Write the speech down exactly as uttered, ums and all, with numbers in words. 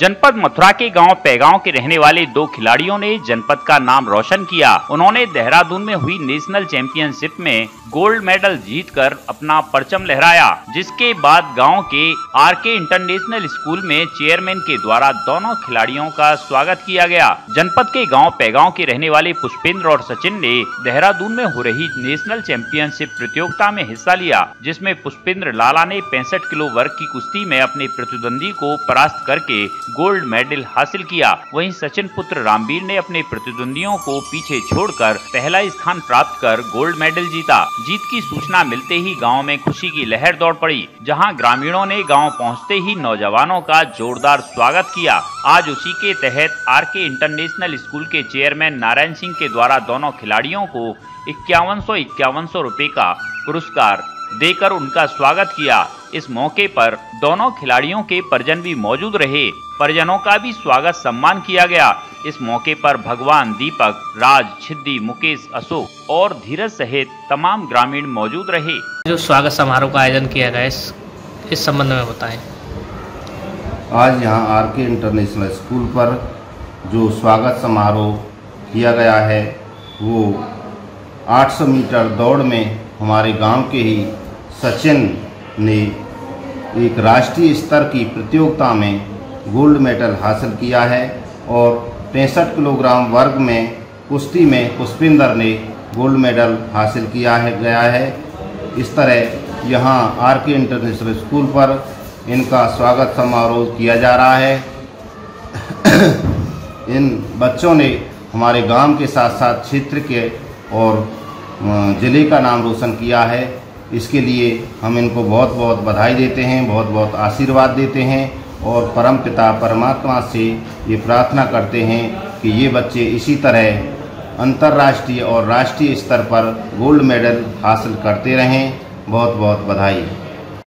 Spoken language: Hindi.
जनपद मथुरा के गांव पैगाव के रहने वाले दो खिलाड़ियों ने जनपद का नाम रोशन किया। उन्होंने देहरादून में हुई नेशनल चैंपियनशिप में गोल्ड मेडल जीतकर अपना परचम लहराया, जिसके बाद गांव के आरके इंटरनेशनल स्कूल में चेयरमैन के द्वारा दोनों खिलाड़ियों का स्वागत किया गया। जनपद के गाँव पैगाव के रहने वाले पुष्पेंद्र और सचिन ने देहरादून में हो रही नेशनल चैंपियनशिप प्रतियोगिता में हिस्सा लिया, जिसमे पुष्पेंद्र लाला ने पैंसठ किलो वर्ग की कुश्ती में अपने प्रतिद्वंदी को परास्त करके गोल्ड मेडल हासिल किया। वहीं सचिन पुत्र रामवीर ने अपने प्रतिद्वंदियों को पीछे छोड़कर पहला स्थान प्राप्त कर गोल्ड मेडल जीता। जीत की सूचना मिलते ही गांव में खुशी की लहर दौड़ पड़ी, जहां ग्रामीणों ने गांव पहुंचते ही नौजवानों का जोरदार स्वागत किया। आज उसी के तहत आरके इंटरनेशनल स्कूल के चेयरमैन नारायण सिंह के द्वारा दोनों खिलाड़ियों को इक्यावन सौ इक्यावन सौ रुपये का पुरस्कार देकर उनका स्वागत किया। इस मौके पर दोनों खिलाड़ियों के परिजन भी मौजूद रहे। परिजनों का भी स्वागत सम्मान किया गया। इस मौके पर भगवान, दीपक, राज, छिद्दी, मुकेश, अशोक और धीरज सहित तमाम ग्रामीण मौजूद रहे। जो स्वागत समारोह का आयोजन किया गया इस, इस संबंध में बताएं। आज यहां आरके इंटरनेशनल स्कूल पर जो स्वागत समारोह किया गया है वो आठ सौ मीटर दौड़ में हमारे गांव के ही सचिन ने एक राष्ट्रीय स्तर की प्रतियोगिता में गोल्ड मेडल हासिल किया है और पैंसठ किलोग्राम वर्ग में कुश्ती में पुष्पिंदर ने गोल्ड मेडल हासिल किया है गया है। इस तरह यहां आरके इंटरनेशनल स्कूल पर इनका स्वागत समारोह किया जा रहा है। इन बच्चों ने हमारे गांव के साथ साथ क्षेत्र के और जिले का नाम रोशन किया है। इसके लिए हम इनको बहुत बहुत बधाई देते हैं, बहुत बहुत आशीर्वाद देते हैं और परम पिता परमात्मा से ये प्रार्थना करते हैं कि ये बच्चे इसी तरह अंतर्राष्ट्रीय और राष्ट्रीय स्तर पर गोल्ड मेडल हासिल करते रहें। बहुत बहुत बधाई।